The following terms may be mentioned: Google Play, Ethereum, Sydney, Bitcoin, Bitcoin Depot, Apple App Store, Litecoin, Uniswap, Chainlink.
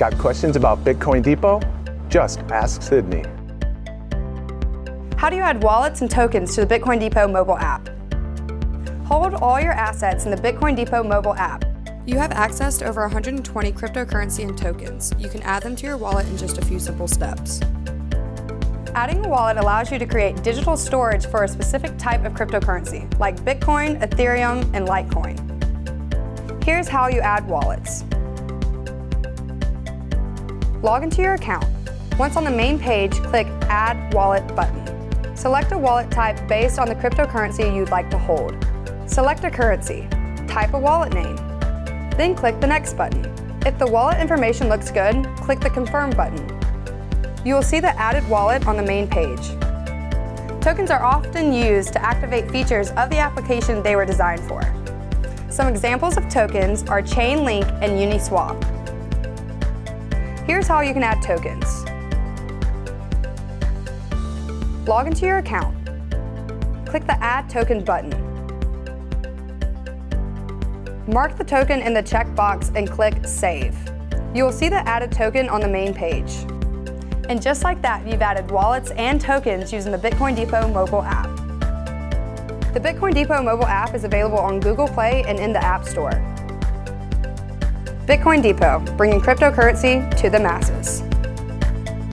Got questions about Bitcoin Depot? Just ask Sydney. How do you add wallets and tokens to the Bitcoin Depot mobile app? Hold all your assets in the Bitcoin Depot mobile app. You have access to over 120 cryptocurrency and tokens. You can add them to your wallet in just a few simple steps. Adding a wallet allows you to create digital storage for a specific type of cryptocurrency, like Bitcoin, Ethereum, and Litecoin. Here's how you add wallets. Log into your account. Once on the main page, click Add Wallet button. Select a wallet type based on the cryptocurrency you'd like to hold. Select a currency. Type a wallet name. Then click the Next button. If the wallet information looks good, click the Confirm button. You will see the added wallet on the main page. Tokens are often used to activate features of the application they were designed for. Some examples of tokens are Chainlink and Uniswap. Here's how you can add tokens. Log into your account. Click the Add Token button. Mark the token in the checkbox and click Save. You will see the added token on the main page. And just like that, you've added wallets and tokens using the Bitcoin Depot mobile app. The Bitcoin Depot mobile app is available on Google Play and in the App Store. Bitcoin Depot, bringing cryptocurrency to the masses.